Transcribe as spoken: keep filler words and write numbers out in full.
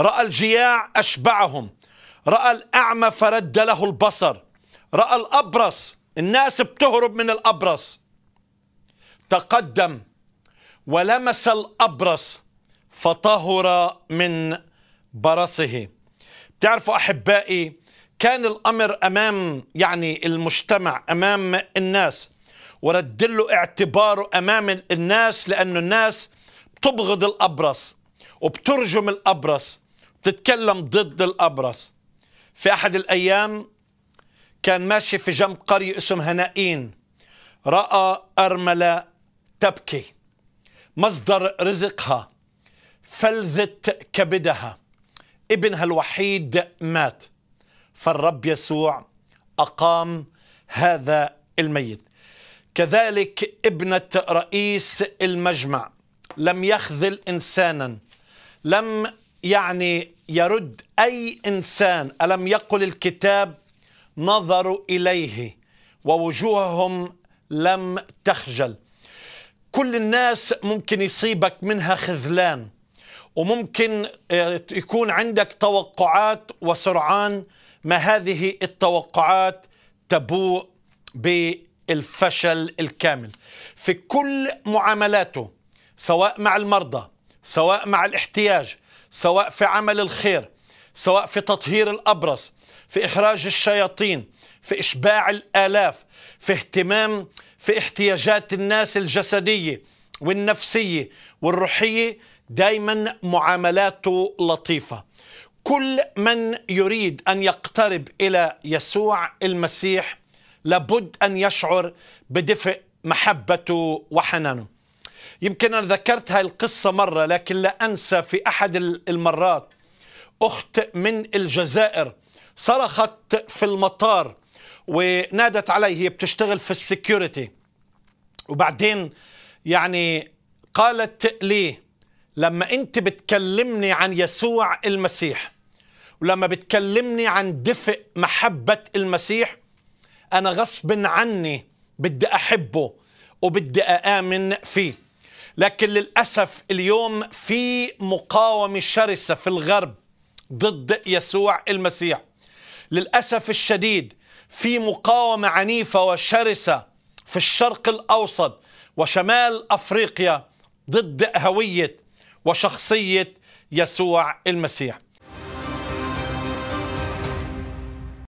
رأى الجياع أشبعهم، رأى الأعمى فرد له البصر، رأى الأبرص، الناس بتهرب من الأبرص، تقدم ولمس الأبرص فطهر من برصه. تعرفوا أحبائي، كان الأمر أمام يعني المجتمع، أمام الناس، ورد له اعتباره أمام الناس، لأنه الناس بتبغض الأبرص وبترجم الأبرص، بتتكلم ضد الأبرص. في أحد الأيام كان ماشي في جنب قرية اسمها نائين، رأى أرملة تبكي، مصدر رزقها، فلذت كبدها، ابنها الوحيد مات، فالرب يسوع أقام هذا الميت. كذلك ابنة رئيس المجمع لم يخذل إنسانا، لم يعني يرد أي إنسان. ألم يقل الكتاب: نظروا إليه ووجوههم لم تخجل. كل الناس ممكن يصيبك منها خذلان، وممكن يكون عندك توقعات وسرعان ما هذه التوقعات تبوء بالفشل الكامل في كل معاملاته، سواء مع المرضى، سواء مع الاحتياج، سواء في عمل الخير، سواء في تطهير الأبرص، في إخراج الشياطين، في إشباع الآلاف، في اهتمام في احتياجات الناس الجسدية والنفسية والروحية. دايما معاملاته لطيفة. كل من يريد أن يقترب إلى يسوع المسيح لابد أن يشعر بدفء محبته وحنانه. يمكن أنا ذكرت هاي القصة مرة، لكن لا أنسى في أحد المرات أخت من الجزائر صرخت في المطار ونادت علي، هي بتشتغل في السكيورتي، وبعدين يعني قالت لي: لما أنت بتكلمني عن يسوع المسيح ولما بتكلمني عن دفء محبة المسيح، أنا غصب عني بدي أحبه وبدي أآمن فيه. لكن للأسف اليوم في مقاومة شرسة في الغرب ضد يسوع المسيح. للأسف الشديد في مقاومة عنيفة وشرسة في الشرق الأوسط وشمال أفريقيا ضد هوية وشخصية يسوع المسيح.